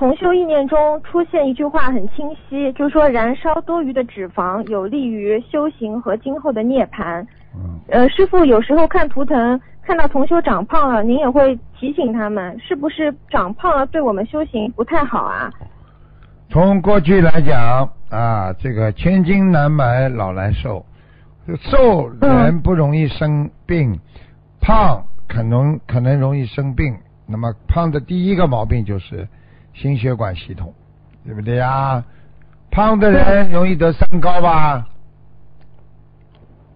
同修意念中出现一句话很清晰，就是说燃烧多余的脂肪有利于修行和今后的涅槃。师父有时候看图腾看到同修长胖了，您也会提醒他们，是不是长胖了对我们修行不太好啊？从过去来讲啊，这个千金难买老来瘦，瘦人不容易生病，胖可能容易生病。那么胖的第一个毛病就是心血管系统，对不对呀？胖的人容易得三高吧，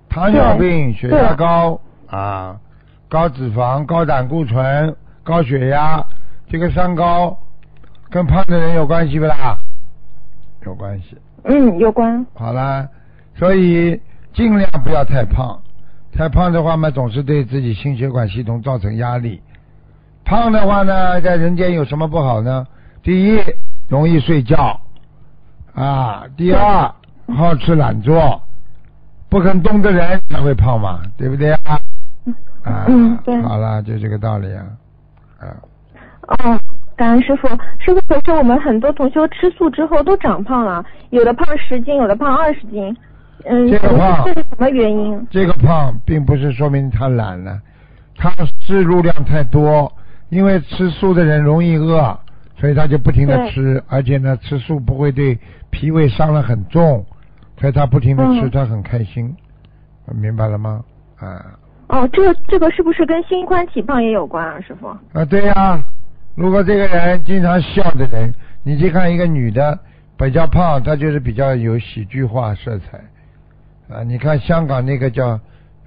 糖尿病、血压高啊，高脂肪、高胆固醇、高血压，这个三高跟胖的人有关系不啦？有关系。嗯，有关。好啦，所以尽量不要太胖，太胖的话嘛，总是对自己心血管系统造成压力。胖的话呢，在人间有什么不好呢？第一，容易睡觉啊；第二，好吃懒做，不肯动的人才会胖嘛，对不对啊？啊，对。好了，就这个道理啊。哦，感恩师傅。师傅，可是我们很多同修吃素之后都长胖了，有的胖10斤，有的胖20斤。嗯，这是什么原因？这个胖并不是说明他懒了，他摄入量太多。因为吃素的人容易饿，所以他就不停的吃，而且呢，吃素不会对脾胃伤了很重，所以他不停的吃，他很开心，明白了吗？啊。哦，这个是不是跟心宽体胖也有关啊，师傅？啊，对呀，如果这个人经常笑的人，你去看一个女的比较胖，她就是比较有喜剧化色彩。啊，你看香港那个叫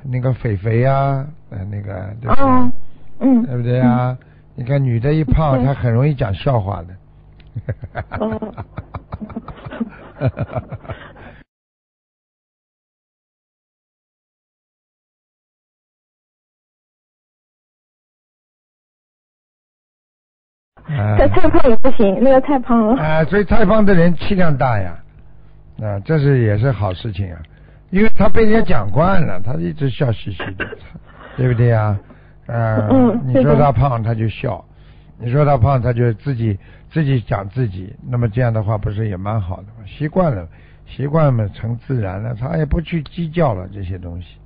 那个肥肥啊，那个对不对？哦，嗯，对不对啊？你看女的一胖，她很容易讲笑话的。哦。太胖也不行，那个太胖了。啊，所以太胖的人气量大呀，啊，这是也是好事情啊。因为他被人家讲惯了，他一直笑嘻嘻的，对不对呀？你说他胖他就笑，你说他胖他就自己讲自己，那么这样的话不是也蛮好的吗？习惯了成自然了，他也不去计较了这些东西。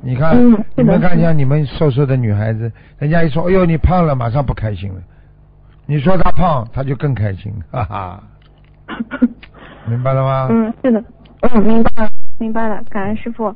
你看，你们看一下你们瘦瘦的女孩子，人家一说哎呦你胖了，马上不开心了，你说他胖他就更开心，哈哈。明白了吗？嗯，是的。嗯，明白了。明白了，感恩师父。